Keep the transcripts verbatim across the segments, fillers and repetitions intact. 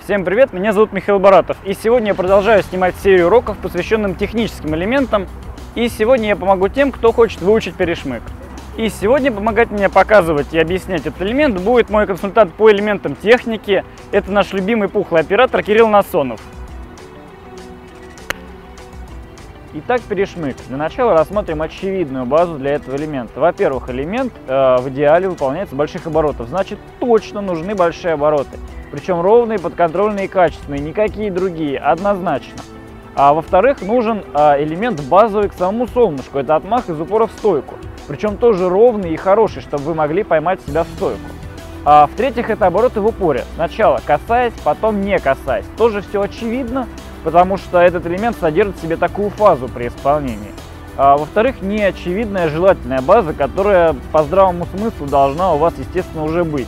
Всем привет, меня зовут Михаил Баратов, и сегодня я продолжаю снимать серию уроков, посвященным техническим элементам, и сегодня я помогу тем, кто хочет выучить перешмыг. И сегодня помогать мне показывать и объяснять этот элемент будет мой консультант по элементам техники, это наш любимый пухлый оператор Кирилл Насонов. Итак, перешмыг. Для начала рассмотрим очевидную базу для этого элемента. Во-первых, элемент э, в идеале выполняется больших оборотов, значит точно нужны большие обороты. Причем ровные, подконтрольные и качественные, никакие другие, однозначно. А во-вторых, нужен э, элемент базовый к самому солнышку, это отмах из упора в стойку. Причем тоже ровный и хороший, чтобы вы могли поймать себя в стойку. А в-третьих, это обороты в упоре. Сначала касаясь, потом не касаясь. Тоже все очевидно, потому что этот элемент содержит в себе такую фазу при исполнении. А, во-вторых, неочевидная желательная база, которая по здравому смыслу должна у вас, естественно, уже быть.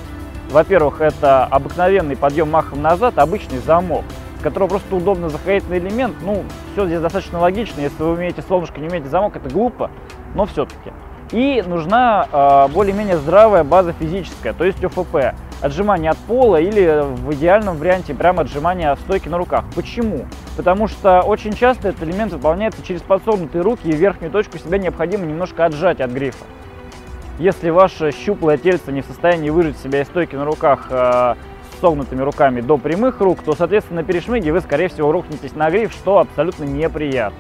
Во-первых, это обыкновенный подъем махом назад, обычный замок, с которого просто удобно заходить на элемент. Ну, все здесь достаточно логично, если вы умеете солнышко, не умеете замок, это глупо, но все-таки. И нужна э, более-менее здравая база физическая, то есть ОФП. Отжимание от пола или в идеальном варианте прямо отжимание в стойке на руках. Почему? Потому что очень часто этот элемент выполняется через подсогнутые руки, и верхнюю точку себя необходимо немножко отжать от грифа. Если ваше щуплое тельце не в состоянии выжать себя из стойки на руках э, с согнутыми руками до прямых рук, то, соответственно, на перешмыге вы, скорее всего, рухнетесь на гриф, что абсолютно неприятно.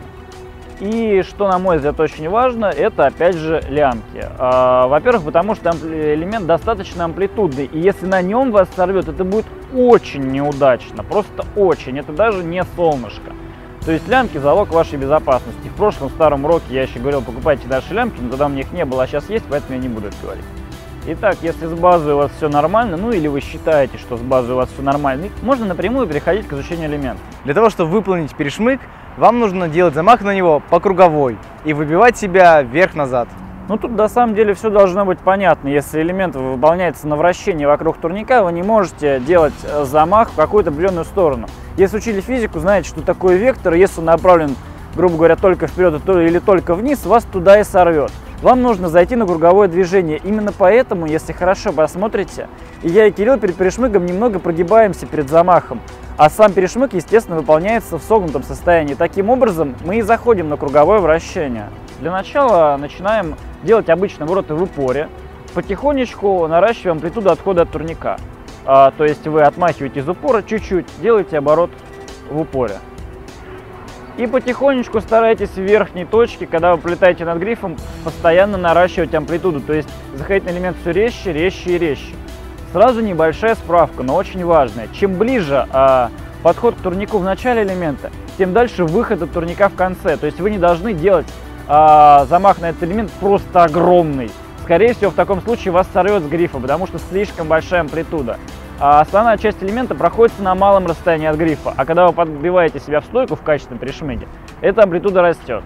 И что, на мой взгляд, очень важно, это, опять же, лямки. Во-первых, потому что элемент достаточно амплитудный, и если на нем вас сорвет, это будет очень неудачно, просто очень, это даже не солнышко. То есть лямки – залог вашей безопасности. В прошлом старом уроке я еще говорил, покупайте наши лямки, но тогда у меня их не было, а сейчас есть, поэтому я не буду это говорить. Итак, если с базой у вас все нормально, ну или вы считаете, что с базой у вас все нормально, можно напрямую переходить к изучению элемента. Для того, чтобы выполнить перешмыг, вам нужно делать замах на него по круговой и выбивать себя вверх-назад. Ну тут на самом деле все должно быть понятно. Если элемент выполняется на вращении вокруг турника, вы не можете делать замах в какую-то определенную сторону. Если учили физику, знаете, что такое вектор, если он направлен, грубо говоря, только вперед или только вниз, вас туда и сорвет. Вам нужно зайти на круговое движение. Именно поэтому, если хорошо посмотрите, и я и Кирилл перед перешмыгом немного прогибаемся перед замахом, а сам перешмыг, естественно, выполняется в согнутом состоянии. Таким образом, мы и заходим на круговое вращение. Для начала начинаем делать обычные обороты в упоре, потихонечку наращиваем амплитуду отхода от турника. А, то есть вы отмахиваете из упора чуть-чуть, делаете оборот в упоре. И потихонечку старайтесь в верхней точке, когда вы пролетаете над грифом, постоянно наращивать амплитуду, то есть заходить на элемент все резче, резче и резче. Сразу небольшая справка, но очень важная. Чем ближе а, подход к турнику в начале элемента, тем дальше выход от турника в конце. То есть вы не должны делать а, замах на этот элемент просто огромный. Скорее всего, в таком случае вас сорвет с грифа, потому что слишком большая амплитуда. А основная часть элемента проходится на малом расстоянии от грифа, а когда вы подбиваете себя в стойку в качественном перешмыге, эта амплитуда растет.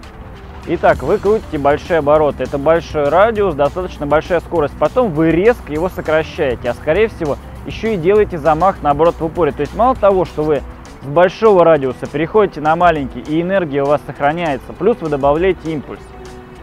Итак, вы крутите большие обороты, это большой радиус, достаточно большая скорость, потом вы резко его сокращаете, а скорее всего еще и делаете замах на оборот в упоре. То есть мало того, что вы с большого радиуса переходите на маленький и энергия у вас сохраняется, плюс вы добавляете импульс.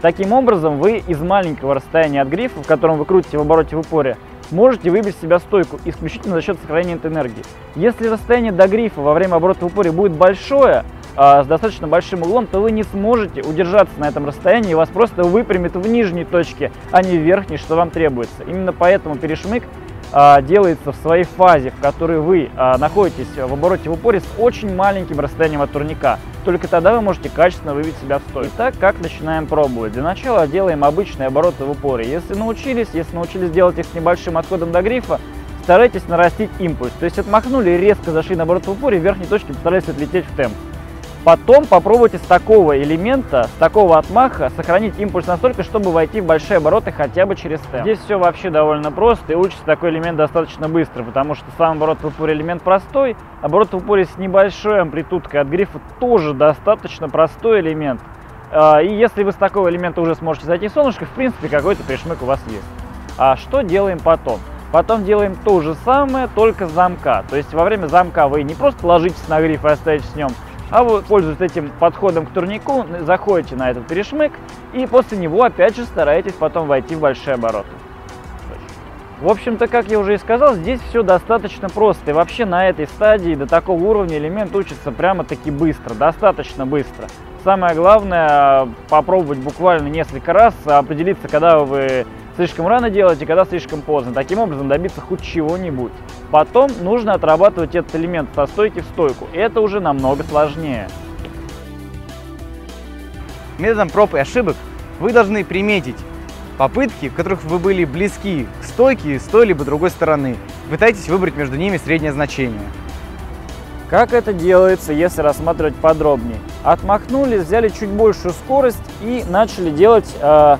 Таким образом вы из маленького расстояния от грифа, в котором вы крутите в обороте в упоре, можете выбить себя стойку исключительно за счет сохранения этой энергии. Если расстояние до грифа во время оборота в упоре будет большое, а, с достаточно большим углом, то вы не сможете удержаться на этом расстоянии, и вас просто выпрямит в нижней точке, а не в верхней, что вам требуется. Именно поэтому перешмыг а, делается в своей фазе, в которой вы а, находитесь в обороте в упоре с очень маленьким расстоянием от турника. Только тогда вы можете качественно выбить себя в стойку. Итак, как начинаем пробовать? Для начала делаем обычные обороты в упоре. Если научились, если научились делать их с небольшим отходом до грифа, старайтесь нарастить импульс. То есть отмахнули, резко зашли на оборот в упоре, в верхней точке постарались отлететь в темп. Потом попробуйте с такого элемента, с такого отмаха сохранить импульс настолько, чтобы войти в большие обороты хотя бы через темп. Здесь все вообще довольно просто, и учится такой элемент достаточно быстро, потому что сам оборот в упоре элемент простой, оборот в упоре с небольшой амплитудкой от грифа тоже достаточно простой элемент. И если вы с такого элемента уже сможете зайти в солнышко, в принципе какой-то перешмыг у вас есть. А что делаем потом? Потом делаем то же самое, только с замка. То есть во время замка вы не просто ложитесь на гриф и остаетесь с ним, А вы, пользуясь этим подходом к турнику, заходите на этот перешмыг и после него опять же стараетесь потом войти в большие обороты. В общем-то, как я уже и сказал, здесь все достаточно просто. И вообще на этой стадии до такого уровня элемент учится прямо-таки быстро, достаточно быстро. Самое главное попробовать буквально несколько раз, определиться, когда вы слишком рано делаете, когда слишком поздно. Таким образом добиться хоть чего-нибудь. Потом нужно отрабатывать этот элемент со стойки в стойку. Это уже намного сложнее. Методом проб и ошибок вы должны приметить попытки, в которых вы были близки к стойке с той либо другой стороны. Пытайтесь выбрать между ними среднее значение. Как это делается, если рассматривать подробнее? Отмахнули, взяли чуть большую скорость и начали делать э,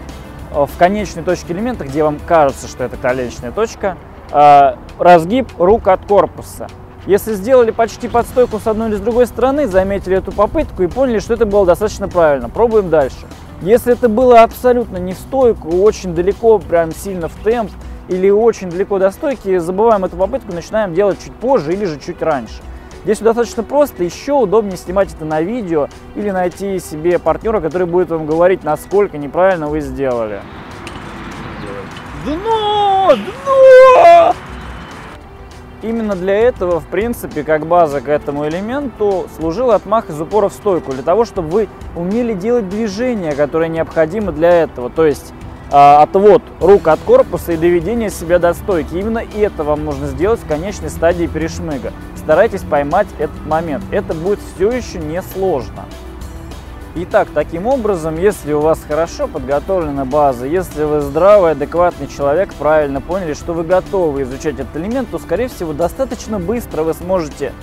в конечной точке элемента, где вам кажется, что это конечная точка, э, разгиб рук от корпуса. Если сделали почти под стойку с одной или с другой стороны, заметили эту попытку и поняли, что это было достаточно правильно. Пробуем дальше. Если это было абсолютно не в стойку, очень далеко, прям сильно в темп, или очень далеко до стойки, забываем эту попытку, начинаем делать чуть позже или же чуть раньше. Здесь достаточно просто, еще удобнее снимать это на видео или найти себе партнера, который будет вам говорить, насколько неправильно вы сделали. Дно! Дно! Именно для этого, в принципе, как база к этому элементу служил отмах из упора в стойку, для того, чтобы вы умели делать движения, которые необходимы для этого, то есть э, отвод рук от корпуса и доведение себя до стойки. Именно это вам нужно сделать в конечной стадии перешмыга. Старайтесь поймать этот момент, это будет все еще несложно. Итак, таким образом, если у вас хорошо подготовлена база, если вы здравый, адекватный человек, правильно поняли, что вы готовы изучать этот элемент, то, скорее всего, достаточно быстро вы сможете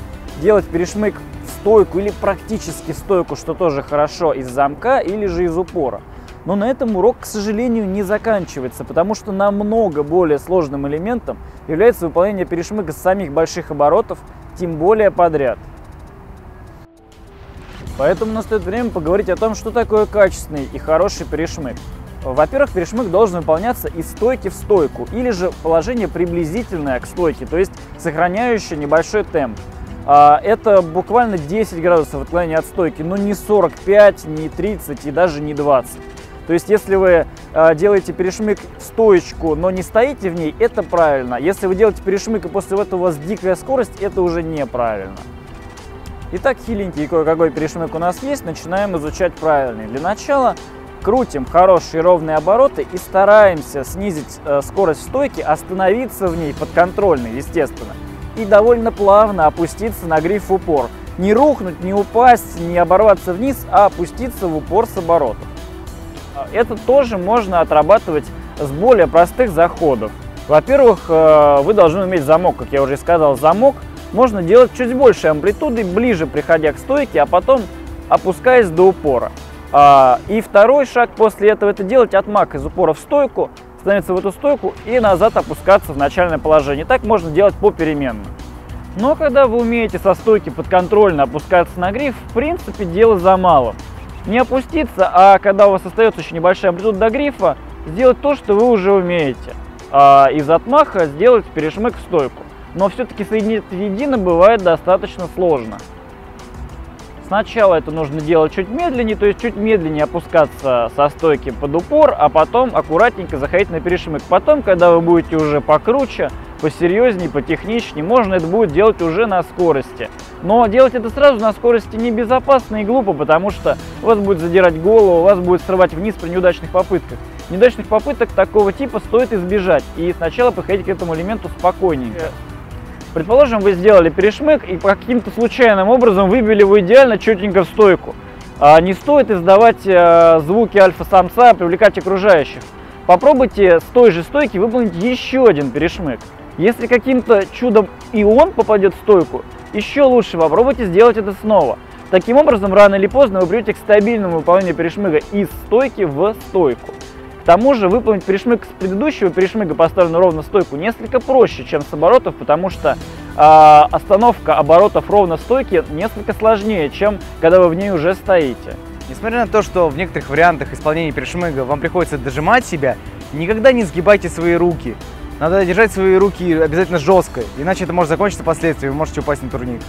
делать перешмыг в стойку или практически в стойку, что тоже хорошо, из замка или же из упора. Но на этом урок, к сожалению, не заканчивается, потому что намного более сложным элементом является выполнение перешмыга с самих больших оборотов, тем более подряд. Поэтому настает время поговорить о том, что такое качественный и хороший перешмыг. Во-первых, перешмыг должен выполняться из стойки в стойку, или же положение приблизительное к стойке, то есть сохраняющее небольшой темп. Это буквально десять градусов отклонения от стойки, но не сорок пять, не тридцать и даже не двадцать. То есть, если вы делаете перешмыг в стоечку, но не стоите в ней, это правильно. Если вы делаете перешмыг и после этого у вас дикая скорость, это уже неправильно. Итак, хиленький кое-какой перешмыг у нас есть, начинаем изучать правильный. Для начала крутим хорошие ровные обороты и стараемся снизить э, скорость стойки, остановиться в ней подконтрольной, естественно, и довольно плавно опуститься на гриф в упор. Не рухнуть, не упасть, не оборваться вниз, а опуститься в упор с оборотов. Это тоже можно отрабатывать с более простых заходов. Во-первых, э, вы должны уметь замок, как я уже сказал, замок. Можно делать чуть больше амплитуды, ближе приходя к стойке, а потом опускаясь до упора. И второй шаг после этого – это делать отмах из упора в стойку, становиться в эту стойку и назад опускаться в начальное положение. Так можно делать попеременно. Но когда вы умеете со стойки подконтрольно опускаться на гриф, в принципе, дело за малым. Не опуститься, а когда у вас остается еще небольшая амплитуда до грифа, сделать то, что вы уже умеете. Из отмаха сделать перешмыг в стойку. Но все-таки соединить воедино бывает достаточно сложно. Сначала это нужно делать чуть медленнее, то есть чуть медленнее опускаться со стойки под упор, а потом аккуратненько заходить на перешмыг. Потом, когда вы будете уже покруче, посерьезнее, потехничнее, можно это будет делать уже на скорости. Но делать это сразу на скорости небезопасно и глупо, потому что вас будет задирать голову, вас будет срывать вниз при неудачных попытках. Неудачных попыток такого типа стоит избежать и сначала подходить к этому элементу спокойненько. Предположим, вы сделали перешмыг и каким-то случайным образом выбили его идеально четенько в стойку. Не стоит издавать звуки альфа-самца, привлекать окружающих. Попробуйте с той же стойки выполнить еще один перешмыг. Если каким-то чудом и он попадет в стойку, еще лучше попробуйте сделать это снова. Таким образом, рано или поздно вы придете к стабильному выполнению перешмыга из стойки в стойку. К тому же выполнить перешмыг с предыдущего перешмыга, поставленного ровно в стойку, несколько проще, чем с оборотов, потому что э, остановка оборотов ровно в стойке несколько сложнее, чем когда вы в ней уже стоите. Несмотря на то, что в некоторых вариантах исполнения перешмыга вам приходится дожимать себя, никогда не сгибайте свои руки. Надо держать свои руки обязательно жестко, иначе это может закончиться последствиями, вы можете упасть на турник.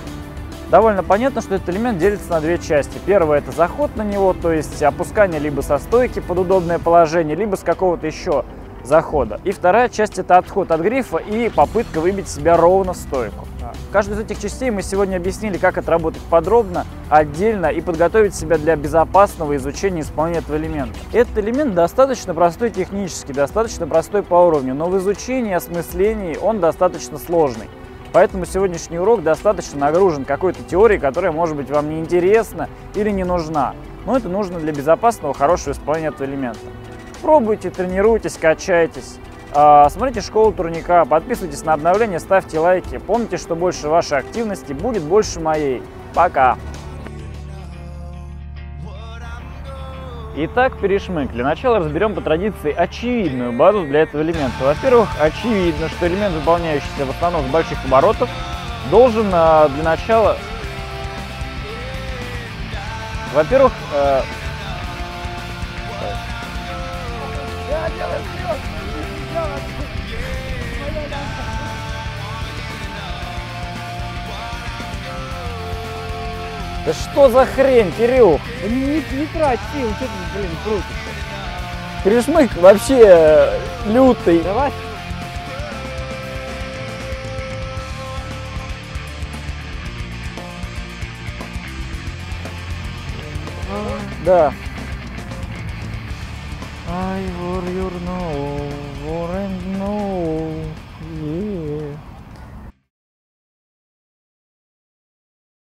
Довольно понятно, что этот элемент делится на две части. Первое — это заход на него, то есть опускание либо со стойки под удобное положение, либо с какого-то еще захода. И вторая часть — это отход от грифа и попытка выбить себя ровно в стойку. Каждую из этих частей мы сегодня объяснили, как отработать подробно, отдельно и подготовить себя для безопасного изучения исполнения этого элемента. Этот элемент достаточно простой технически, достаточно простой по уровню, но в изучении и осмыслении он достаточно сложный. Поэтому сегодняшний урок достаточно нагружен какой-то теорией, которая, может быть, вам неинтересна или не нужна. Но это нужно для безопасного, хорошего исполнения этого элемента. Пробуйте, тренируйтесь, качайтесь. Смотрите «Школу турника», подписывайтесь на обновления, ставьте лайки. Помните, что больше вашей активности будет больше моей. Пока! Итак, перешмыг. Для начала разберем по традиции очевидную базу для этого элемента. Во-первых, очевидно, что элемент, выполняющийся в основном с больших оборотов, должен для начала... Во-первых... Э... Да что за хрень, Кирюх? Да не, не трать сил, что ты, блин, крутишься? Перешмыг вообще э, лютый. Давай. Да. I wore your nose, wore and know.